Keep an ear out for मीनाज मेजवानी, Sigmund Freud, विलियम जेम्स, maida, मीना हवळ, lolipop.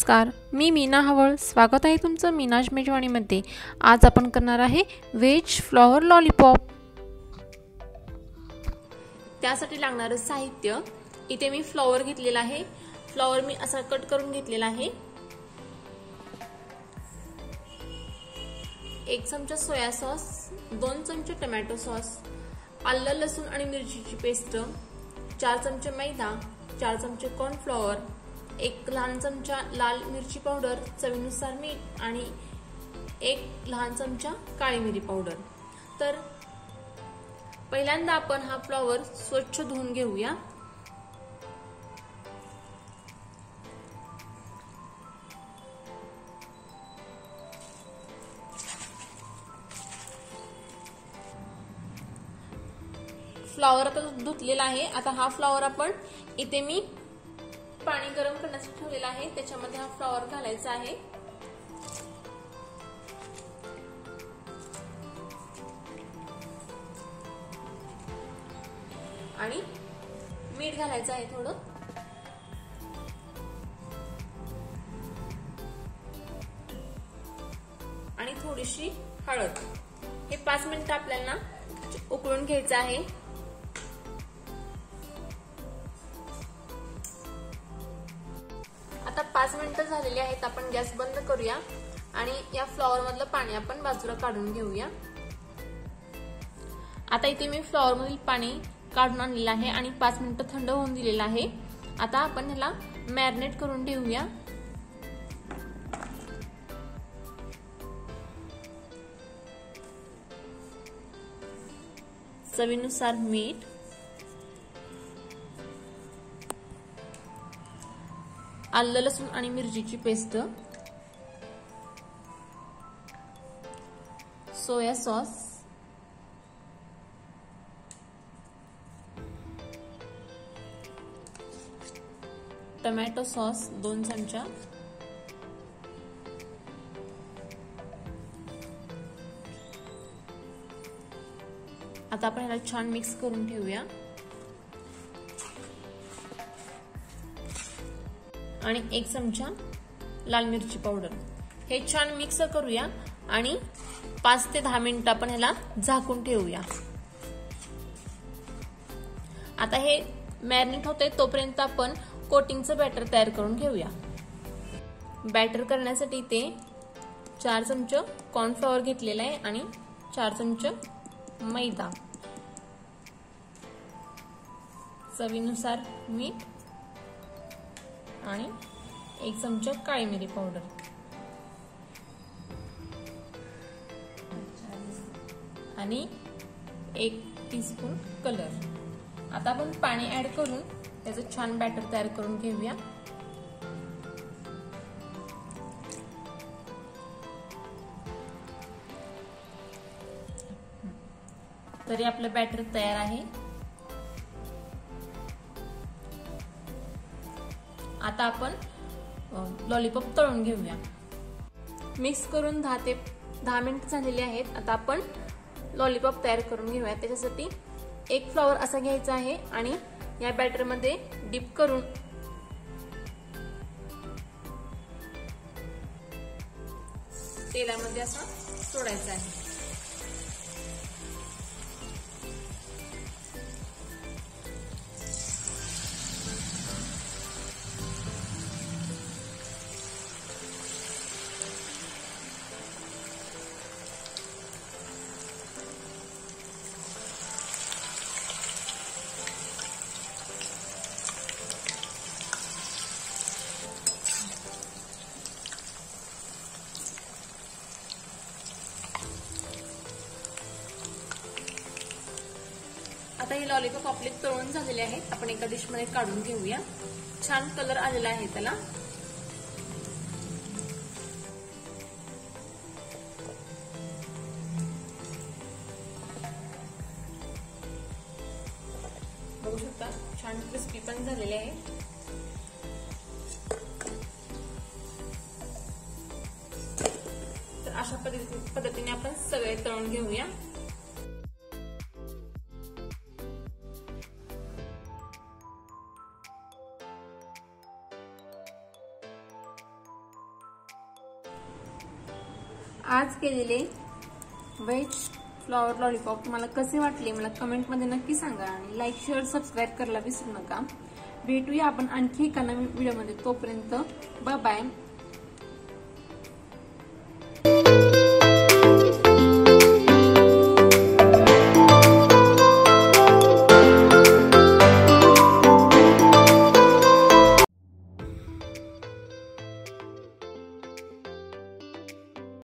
नमस्कार, मी मीना हवळ। स्वागत आहे तुमचं मीनाज मेजवानीमध्ये। आज आपण करणार आहे वेज फ्लॉवर लॉलीपॉप। त्यासाठी लागणारे साहित्य इथे मी फ्लॉवर घेतलेला आहे। फ्लॉवर मी असा कट करून घेतलेला आहे। 1 चमचा सोया सॉस, 2 चमचे टोमॅटो सॉस, आलं लसूण आणि मिरचीची पेस्ट, 4 चमचे मैदा, 4 चमचे कॉर्न फ्लॉवर, 1 लहान चमचा लाल मिरची पावडर, चवीनुसार मीठ आणि 1 लहान चमचा काळी मिरी पावडर। तर पहिल्यांदा आपण हा फ्लॉवर स्वच्छ धुवून घेऊया। फ्लॉवर आता धुतलेला आहे। आता हा फ्लॉवर आपण इथे मी पानी गरम करण्यासाठी ठेवलेला आहे, त्याच्यामध्ये हा फ्लॉवर घालायचा आहे। आणि मीठ घालायचं आहे थोडं। आणि थोडीशी हळद। हे 5 मिनिट आपल्याला उकळून घ्यायचं आहे। आता 5 मिनिटं झालेली आहेत। आपण गॅस बंद करूया आणि या फ्लॉवर मधलं पाणी आपण बाजूला काढून घेऊया। आता इथे मी फ्लॉवर मधील पाणी काढून आणलेलं आहे आणि 5 मिनिटं थंड होऊन दिलेलं आहे। आता आपण ह्याला मॅरिनेट करून ठेवूया। चवीनुसार मीठ, आलं लसूण आणि मिरचीची paste, soya sauce, tomato sauce 2 चमचा, आता आपण याला छान मिक्स करून ठेवूया। आणि 1 चमचा लाल मिरची पावडर, हे छान मिक्स करूया आणि 5 ते 10 मिनिट आपण ह्याला झाकून ठेवूया। आता हे मॅरिनेट होते तोपर्यंत आपण कोटिंगचं बॅटर तयार करून घेऊया। बॅटर करण्यासाठी ते 4 चमचे कॉर्नफ्लॉवर घेतलेला आहे आणि 4 चमचे मैदा, चवीनुसार मीठ आणि 1 चमचा काळी मिरी पावडर। आणि 1 टीस्पून कलर। आता आपण पाणी ऍड करून त्याचं छान बॅटर तयार करून घेऊया। तरी आपलं बॅटर तयार आहे। आता आपण लॉलीपॉप तळून घेऊया। मिक्स करून 10 ते 10 मिनिट झालेले आहेत। आता आपण लॉलीपॉप तयार करून घेऊया। त्याच्यासाठी 1 फ्लॉवर असा घ्यायचा आहे आणि या बॅटर मध्ये डिप करून तेलामध्ये असा सोडायचा आहे। आता हे लॉलीपॉप आपले तळून झालेले आहेत। आपण एका डिश मध्ये काढून घेऊया। छान कलर आलेला आहे त्याला। बघू शकता, छान क्रिस्पी पण झालेले आहे। तर अशा पद्धतीने आपण सगळे तळून घेऊया। आज केलेले वेज फ्लॉवर लॉलीपॉप तुम्हाला कसे वाटले मला कमेंट मध्ये नक्की सांगा आणि लाईक शेअर सबस्क्राइब करायला विसरू नका। भेटूया आपण आणखी एका नवीन व्हिडिओ मध्ये, तोपर्यंत बाय बाय।